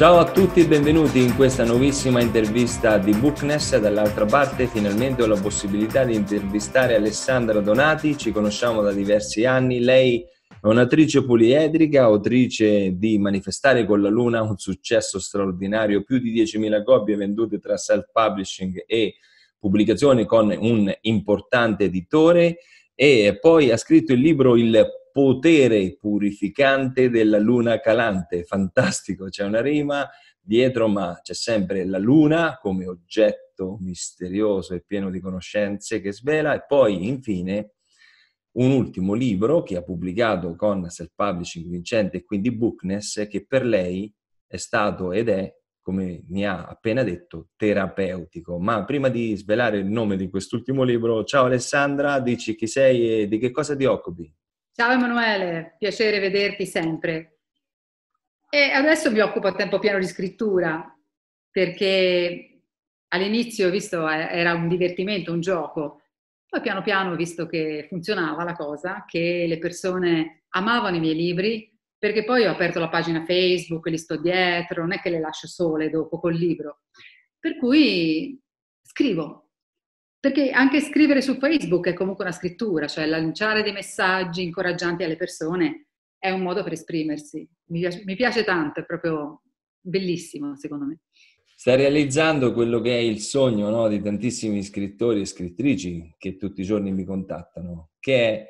Ciao a tutti e benvenuti in questa nuovissima intervista di Bookness. Dall'altra parte finalmente ho la possibilità di intervistare Alessandra Donati, ci conosciamo da diversi anni, lei è un'attrice poliedrica, autrice di Manifestare con la Luna, un successo straordinario, più di 10.000 copie vendute tra self publishing e pubblicazione con un importante editore, e poi ha scritto il libro Il potere purificante della luna calante. Fantastico, c'è una rima dietro, ma c'è sempre la luna come oggetto misterioso e pieno di conoscenze che svela. E poi infine un ultimo libro che ha pubblicato con Self Publishing Vincente e quindi Bookness, che per lei è stato ed è, come mi ha appena detto, terapeutico. Ma prima di svelare il nome di quest'ultimo libro, ciao Alessandra, dici chi sei e di che cosa ti occupi. Ciao Emanuele, piacere vederti sempre. E adesso mi occupo a tempo pieno di scrittura, perché all'inizio, visto, era un divertimento, un gioco, poi piano piano ho visto che funzionava la cosa, che le persone amavano i miei libri, perché poi ho aperto la pagina Facebook, li sto dietro, non è che le lascio sole dopo col libro. Per cui scrivo. Perché anche scrivere su Facebook è comunque una scrittura, cioè lanciare dei messaggi incoraggianti alle persone è un modo per esprimersi. Mi piace tanto, è proprio bellissimo secondo me. Sta realizzando quello che è il sogno, no, di tantissimi scrittori e scrittrici che tutti i giorni mi contattano, che è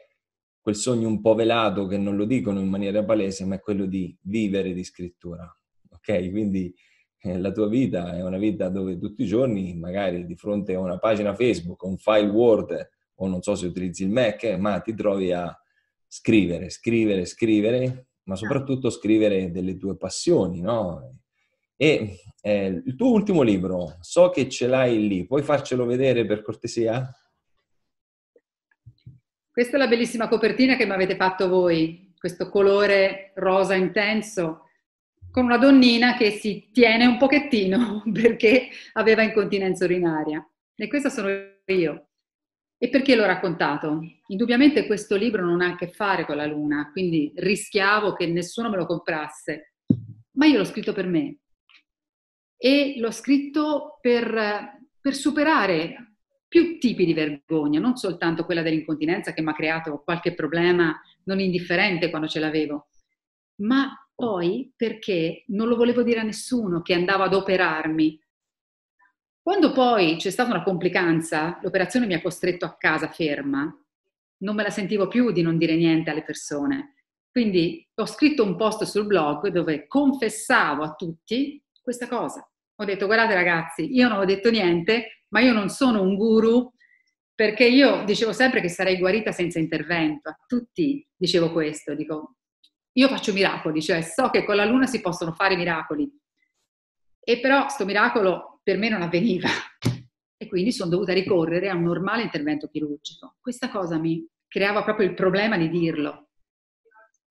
quel sogno un po' velato che non lo dicono in maniera palese, ma è quello di vivere di scrittura. Ok? Quindi la tua vita è una vita dove tutti i giorni, magari di fronte a una pagina Facebook, un file Word, o non so se utilizzi il Mac, ma ti trovi a scrivere, scrivere, scrivere, ma soprattutto scrivere delle tue passioni, no? E il tuo ultimo libro, so che ce l'hai lì, puoi farcelo vedere per cortesia? Questa è la bellissima copertina che mi avete fatto voi, questo colore rosa intenso, con una donnina che si tiene un pochettino perché aveva incontinenza urinaria. E questa sono io. E perché l'ho raccontato? Indubbiamente questo libro non ha a che fare con la luna, quindi rischiavo che nessuno me lo comprasse. Ma io l'ho scritto per me. E l'ho scritto per superare più tipi di vergogna, non soltanto quella dell'incontinenza che mi ha creato qualche problema non indifferente quando ce l'avevo, ma poi perché non lo volevo dire a nessuno che andavo ad operarmi. Quando poi c'è stata una complicanza, l'operazione mi ha costretto a casa ferma, non me la sentivo più di non dire niente alle persone. Quindi ho scritto un post sul blog dove confessavo a tutti questa cosa. Ho detto: guardate ragazzi, io non ho detto niente, ma io non sono un guru, perché io dicevo sempre che sarei guarita senza intervento. A tutti dicevo questo, dico: io faccio miracoli, cioè so che con la luna si possono fare miracoli, e però sto miracolo per me non avveniva, e quindi sono dovuta ricorrere a un normale intervento chirurgico. Questa cosa mi creava proprio il problema di dirlo,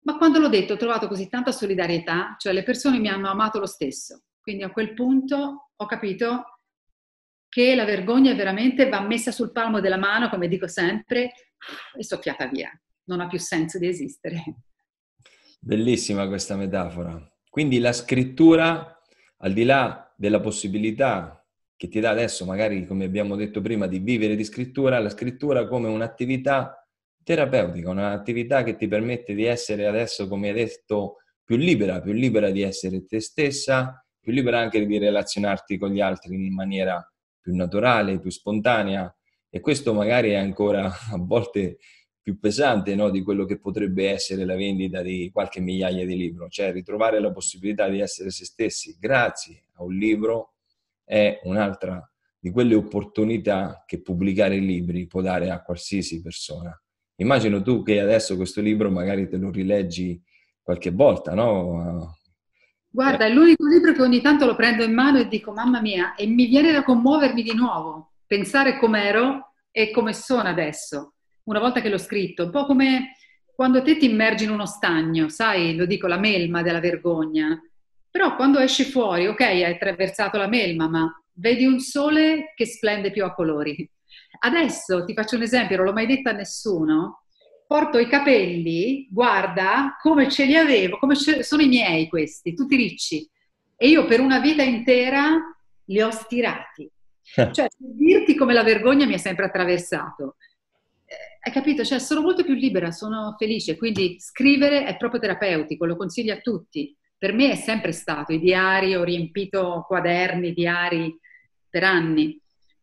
ma quando l'ho detto ho trovato così tanta solidarietà, cioè le persone mi hanno amato lo stesso. Quindi a quel punto ho capito che la vergogna veramente va messa sul palmo della mano, come dico sempre, e soffiata via, non ha più senso di esistere. Bellissima questa metafora. Quindi la scrittura, al di là della possibilità che ti dà adesso, magari come abbiamo detto prima, di vivere di scrittura, la scrittura come un'attività terapeutica, un'attività che ti permette di essere adesso, come hai detto, più libera di essere te stessa, più libera anche di relazionarti con gli altri in maniera più naturale, più spontanea, e questo magari è ancora a volte più pesante, no, di quello che potrebbe essere la vendita di qualche migliaia di libri. Cioè ritrovare la possibilità di essere se stessi grazie a un libro è un'altra di quelle opportunità che pubblicare libri può dare a qualsiasi persona. Immagino tu che adesso questo libro magari te lo rileggi qualche volta, no? Guarda, è l'unico libro che ogni tanto lo prendo in mano e dico: mamma mia, e mi viene da commuovermi di nuovo, pensare com'ero e come sono adesso una volta che l'ho scritto, un po' come quando te ti immergi in uno stagno, sai, lo dico, la melma della vergogna, però quando esci fuori, ok, hai attraversato la melma, ma vedi un sole che splende più a colori. Adesso ti faccio un esempio, non l'ho mai detto a nessuno, porto i capelli, guarda come ce li avevo, come sono i miei questi, tutti ricci, e io per una vita intera li ho stirati. Cioè, per dirti come la vergogna mi ha sempre attraversato. Hai capito? Cioè, sono molto più libera, sono felice, quindi scrivere è proprio terapeutico, lo consiglio a tutti. Per me è sempre stato, i diari, ho riempito quaderni, diari per anni,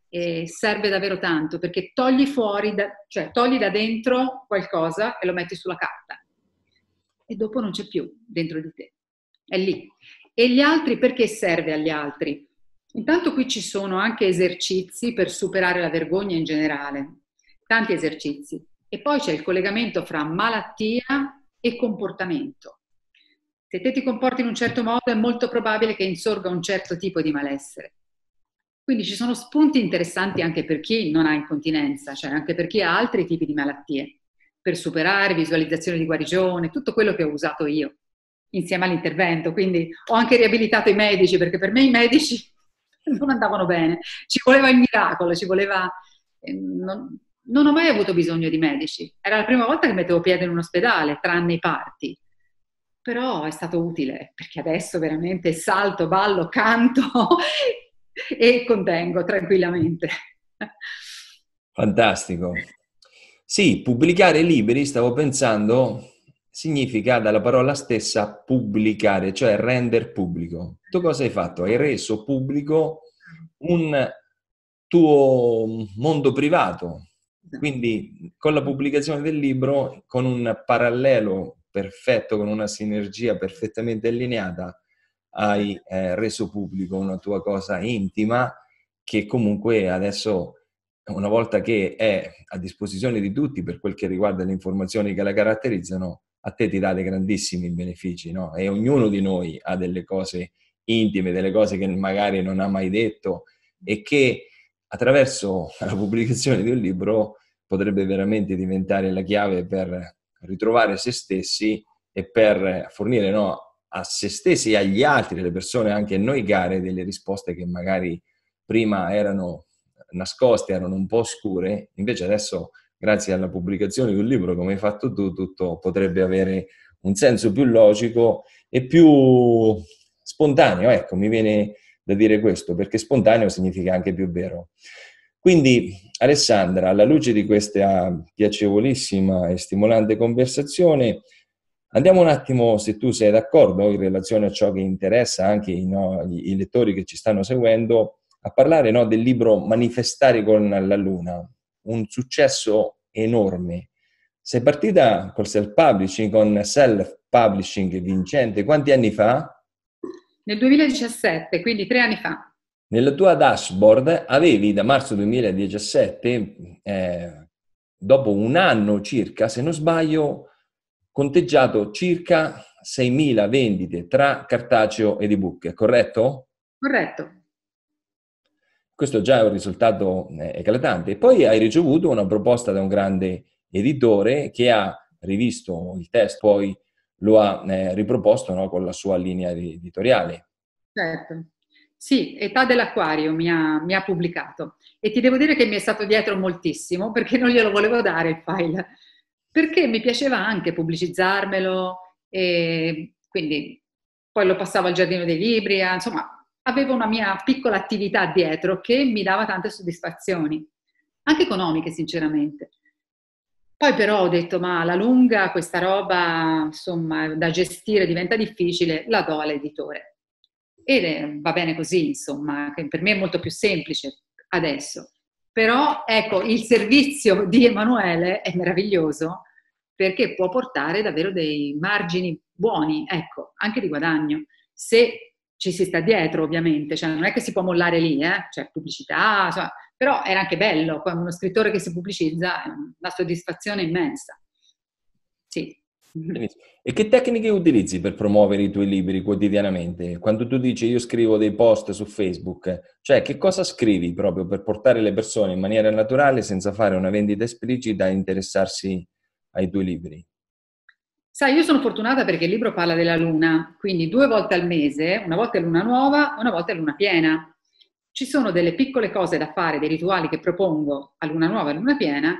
e serve davvero tanto, perché togli fuori, cioè togli da dentro qualcosa e lo metti sulla carta. E dopo non c'è più dentro di te, è lì. E gli altri, perché serve agli altri? Intanto qui ci sono anche esercizi per superare la vergogna in generale, tanti esercizi. E poi c'è il collegamento fra malattia e comportamento. Se te ti comporti in un certo modo è molto probabile che insorga un certo tipo di malessere. Quindi ci sono spunti interessanti anche per chi non ha incontinenza, cioè anche per chi ha altri tipi di malattie, per superare visualizzazione di guarigione, tutto quello che ho usato io insieme all'intervento. Quindi ho anche riabilitato i medici, perché per me i medici non andavano bene, ci voleva il miracolo, ci voleva... Non ho mai avuto bisogno di medici, era la prima volta che mettevo piede in un ospedale, tranne i parti. Però è stato utile, perché adesso veramente salto, ballo, canto e contengo tranquillamente. Fantastico. Sì, pubblicare libri, stavo pensando, significa dalla parola stessa pubblicare, cioè render pubblico. Tu cosa hai fatto? Hai reso pubblico un tuo mondo privato. Quindi con la pubblicazione del libro, con un parallelo perfetto, con una sinergia perfettamente allineata, hai reso pubblico una tua cosa intima che comunque adesso, una volta che è a disposizione di tutti per quel che riguarda le informazioni che la caratterizzano, a te ti dà dei grandissimi benefici, no? E ognuno di noi ha delle cose intime, delle cose che magari non ha mai detto e che attraverso la pubblicazione di un libro potrebbe veramente diventare la chiave per ritrovare se stessi e per fornire, no, a se stessi e agli altri, alle persone, anche noi care, delle risposte che magari prima erano nascoste, erano un po' oscure, invece adesso grazie alla pubblicazione di un libro come hai fatto tu, tutto potrebbe avere un senso più logico e più spontaneo, ecco, mi viene da dire questo, perché spontaneo significa anche più vero. Quindi, Alessandra, alla luce di questa piacevolissima e stimolante conversazione, andiamo un attimo, se tu sei d'accordo, in relazione a ciò che interessa anche i lettori che ci stanno seguendo, a parlare, no, del libro Manifestare con la Luna, un successo enorme. Sei partita col self-publishing, con Self Publishing Vincente, quanti anni fa? Nel 2017, quindi 3 anni fa. Nella tua dashboard avevi da marzo 2017, dopo un anno circa, se non sbaglio, conteggiato circa 6.000 vendite tra cartaceo ed ebook, corretto? Corretto. Questo già è un risultato eclatante. E poi hai ricevuto una proposta da un grande editore che ha rivisto il testo, poi lo ha riproposto, no, con la sua linea editoriale. Certo, sì, Età dell'Aquario mi ha pubblicato e ti devo dire che mi è stato dietro moltissimo perché non glielo volevo dare il file, perché mi piaceva anche pubblicizzarmelo e quindi poi lo passavo al Giardino dei Libri, insomma avevo una mia piccola attività dietro che mi dava tante soddisfazioni, anche economiche sinceramente. Poi però ho detto, ma alla lunga questa roba, insomma, da gestire diventa difficile, la do all'editore. E va bene così, insomma, che per me è molto più semplice adesso. Però, ecco, il servizio di Emanuele è meraviglioso perché può portare davvero dei margini buoni, ecco, anche di guadagno. Se ci si sta dietro, ovviamente, cioè non è che si può mollare lì, cioè pubblicità, insomma... Però era anche bello, come uno scrittore che si pubblicizza, è una soddisfazione immensa. Sì. E che tecniche utilizzi per promuovere i tuoi libri quotidianamente? Quando tu dici io scrivo dei post su Facebook, cioè che cosa scrivi proprio per portare le persone in maniera naturale senza fare una vendita esplicita a interessarsi ai tuoi libri? Sai, io sono fortunata perché il libro parla della luna, quindi 2 volte al mese, una volta è luna nuova, una volta è luna piena. Ci sono delle piccole cose da fare, dei rituali che propongo a luna nuova e a luna piena,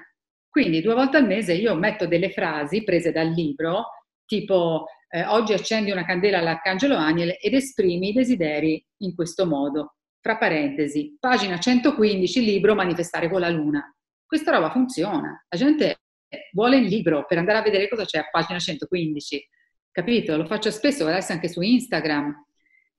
quindi 2 volte al mese io metto delle frasi prese dal libro tipo oggi accendi una candela all'Arcangelo Aniel ed esprimi i desideri in questo modo. Tra parentesi, pagina 115, libro Manifestare con la Luna. Questa roba funziona, la gente vuole il libro per andare a vedere cosa c'è a pagina 115, capito? Lo faccio spesso, adesso anche su Instagram.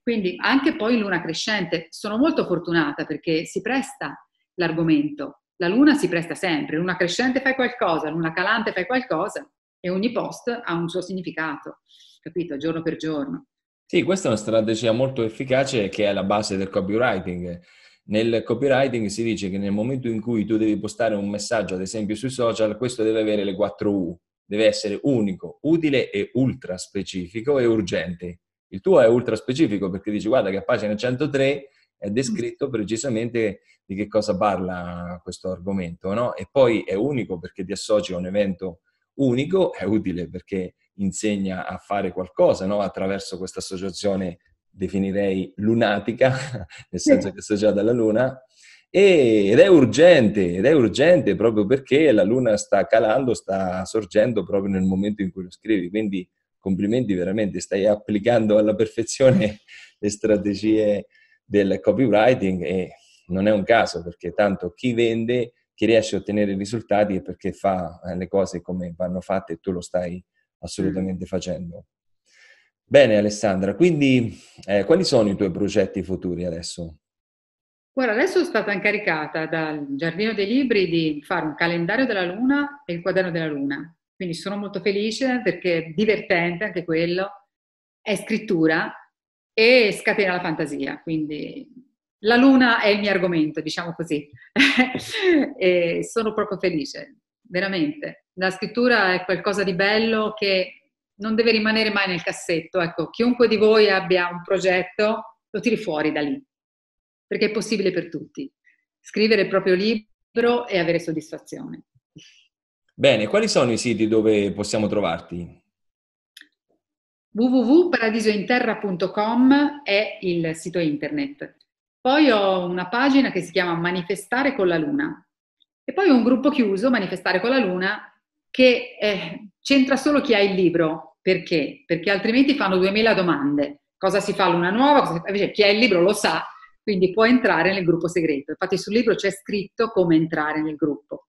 Quindi anche poi Luna crescente, sono molto fortunata perché si presta l'argomento. La Luna si presta sempre, Luna crescente fai qualcosa, Luna calante fai qualcosa e ogni post ha un suo significato, capito? Giorno per giorno. Sì, questa è una strategia molto efficace che è la base del copywriting. Nel copywriting si dice che nel momento in cui tu devi postare un messaggio, ad esempio sui social, questo deve avere le 4 U. Deve essere unico, utile e ultra specifico e urgente. Il tuo è ultra specifico perché dici guarda che a pagina 103 è descritto precisamente di che cosa parla questo argomento, no? E poi è unico perché ti associ a un evento unico, è utile perché insegna a fare qualcosa, no? Attraverso questa associazione definirei lunatica, nel senso che è associata alla Luna, ed è urgente proprio perché la Luna sta calando, sta sorgendo proprio nel momento in cui lo scrivi, quindi complimenti, veramente stai applicando alla perfezione le strategie del copywriting e non è un caso perché tanto chi vende, chi riesce a ottenere risultati è perché fa le cose come vanno fatte e tu lo stai assolutamente facendo. Bene Alessandra, quindi quali sono i tuoi progetti futuri adesso? Guarda, adesso sono stata incaricata dal Giardino dei Libri di fare un calendario della Luna e il quaderno della Luna. Quindi sono molto felice perché è divertente anche quello, è scrittura e scatena la fantasia, quindi la Luna è il mio argomento, diciamo così, e sono proprio felice, veramente. La scrittura è qualcosa di bello che non deve rimanere mai nel cassetto, ecco, chiunque di voi abbia un progetto lo tiri fuori da lì, perché è possibile per tutti, scrivere il proprio libro e avere soddisfazione. Bene, quali sono i siti dove possiamo trovarti? www.paradisointerra.com è il sito internet. Poi ho una pagina che si chiama Manifestare con la Luna e poi un gruppo chiuso, Manifestare con la Luna, che c'entra solo chi ha il libro. Perché? Perché altrimenti fanno 2000 domande. Cosa si fa l'una nuova? Invece chi ha il libro lo sa, quindi può entrare nel gruppo segreto. Infatti sul libro c'è scritto come entrare nel gruppo.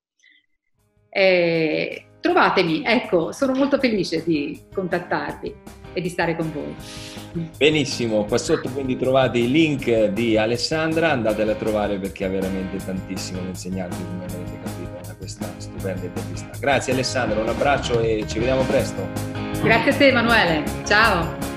Trovatemi, ecco, sono molto felice di contattarvi e di stare con voi. Benissimo, qua sotto quindi trovate i link di Alessandra, andatela a trovare perché ha veramente tantissimo da insegnarvi, come avete capito, da questa stupenda intervista. Grazie Alessandra, un abbraccio e ci vediamo presto. Grazie a te Emanuele, ciao.